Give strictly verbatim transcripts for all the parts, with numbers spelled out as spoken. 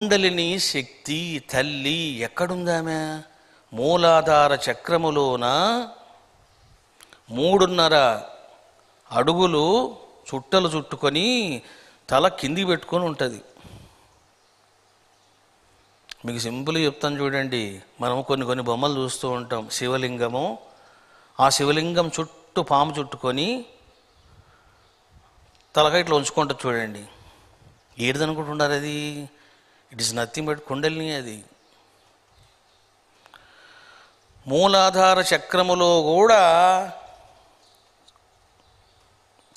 कुंडलिनी शक्ति तल्ली एक्कडुंदामे मूलाधार चक्रमुलोना మూడున్నర అడుగులు చుట్టలు చుట్టుకొని తల కింది పెట్టుకొని ఉంటది. మీకు సింపుల్ చెప్తాను చూడండి. మనం కొన్ని కొన్ని బొమ్మలు చూస్తూ ఉంటాం. శివలింగము, ఆ శివలింగం చుట్టూ పాము చుట్టుకొని తలకాయ ఇట్లా ఉంచుకుంటారు చూడండి. ఏడిదనుకుంటున్నారు అది? It is nothing but kundalini. అది మూలాధార చక్రములో కూడా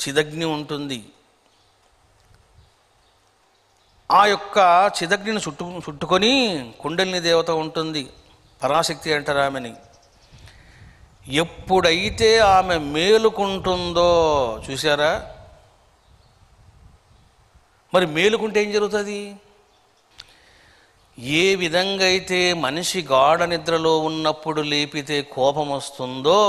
చిదగ్ని ఉంటుంది. ఆ యొక్క చిదగ్నిని చుట్టు చుట్టుకొని కుండలిని దేవత ఉంటుంది. పరాశక్తి అంటారు ఆమెని. ఎప్పుడైతే ఆమె మేలుకుంటుందో చూసారా, మరి మేలుకుంటే ఏం జరుగుతుంది? ఏ విధంగా అయితే మనిషి గాఢ నిద్రలో ఉన్నప్పుడు లేపితే కోపం వస్తుందో,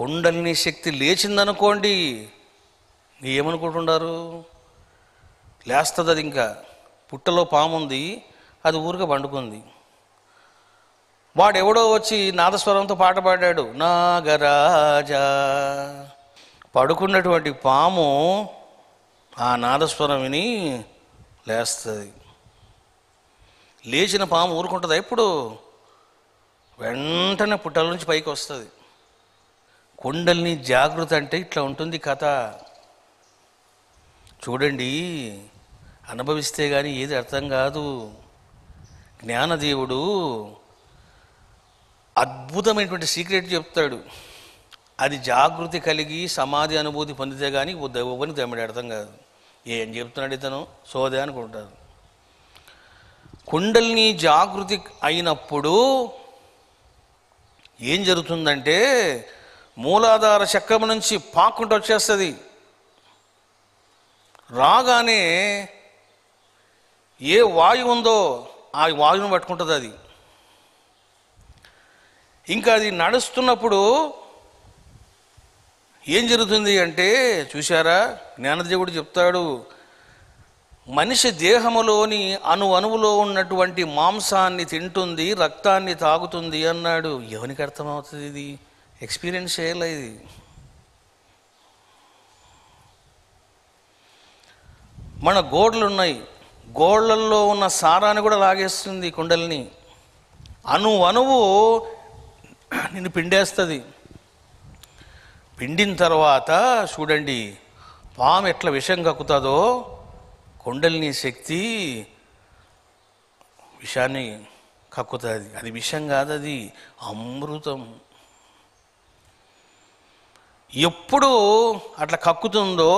కుండలిని శక్తి లేచిందనుకోండి ఏమనుకుంటున్నారు? లేస్తుంది అది. ఇంకా పుట్టలో పాముంది, అది ఊరికే పండుకుంది. వాడెవడో వచ్చి నాదస్వరంతో పాట పాడాడు, నాగరాజా. పడుకున్నటువంటి పాము ఆ నాదస్వరం విని లేస్తుంది. లేచిన పాము ఊరుకుంటుందా? ఇప్పుడు వెంటనే పుట్టల నుంచి పైకి వస్తుంది. కుండలిని జాగృతి అంటే ఇట్లా ఉంటుంది కథ. చూడండి, అనుభవిస్తే కానీ ఏది అర్థం కాదు. జ్ఞానదేవుడు అద్భుతమైనటువంటి సీక్రెట్ చెప్తాడు. అది జాగృతి కలిగి సమాధి అనుభూతి పొందితే కానీ దైవని దమ్మిడి అర్థం కాదు. ఏం చెప్తున్నాడు ఇతను? సోదే అనుకుంటారు. కుండలిని జాగృతి అయినప్పుడు ఏం జరుగుతుందంటే మూలాధార చక్రం నుంచి పాకుంటూ వచ్చేస్తుంది. రాగానే ఏ వాయువు ఉందో ఆ వాయువును పట్టుకుంటుంది అది. ఇంకా అది నడుస్తున్నప్పుడు ఏం జరుగుతుంది అంటే చూశారా, జ్ఞానదేవుడు చెప్తాడు, మనిషి దేహములోని అణు అణువులో ఉన్నటువంటి మాంసాన్ని తింటుంది, రక్తాన్ని తాగుతుంది అన్నాడు. ఎవరికి అర్థమవుతుంది? ఇది ఎక్స్పీరియన్స్ చేయలేదు. ఇది మన గోడలు ఉన్నాయి, గోడలలో ఉన్న సారాన్ని కూడా లాగేస్తుంది కుండలిని. అణు అణువు నిన్ను పిండేస్తుంది. పిండిన తర్వాత చూడండి, పాము ఎట్లా విషం కక్కుతుందో కుండలిని శక్తి విషాన్ని కక్కుతుంది. అది విషం కాదు, అది అమృతం. ఎప్పుడు అట్లా కక్కుతుందో,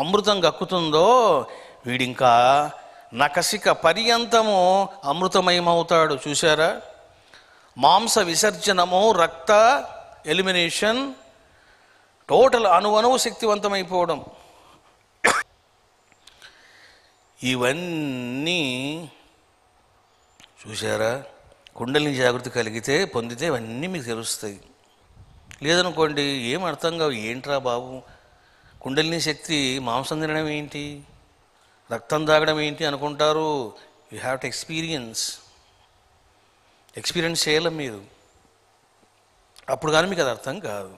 అమృతం కక్కుతుందో వీడింకా నకసిక పర్యంతము అమృతమయమవుతాడు. చూసారా, మాంస విసర్జనము, రక్త ఎలిమినేషన్, టోటల్ అణువణువు శక్తివంతమైపోవడం, ఇవన్నీ చూసారా కుండలిని జాగృతి కలిగితే పొందితే ఇవన్నీ మీకు తెలుస్తాయి. లేదనుకోండి ఏం అర్థం కావు. ఏంట్రా బాబు కుండలిని శక్తి మాంసం తినడం ఏంటి, రక్తం తాగడం ఏంటి అనుకుంటారు. You have to experience. Experience చేయాలి మీరు, అప్పుడు కానీ మీకు అది అర్థం కాదు.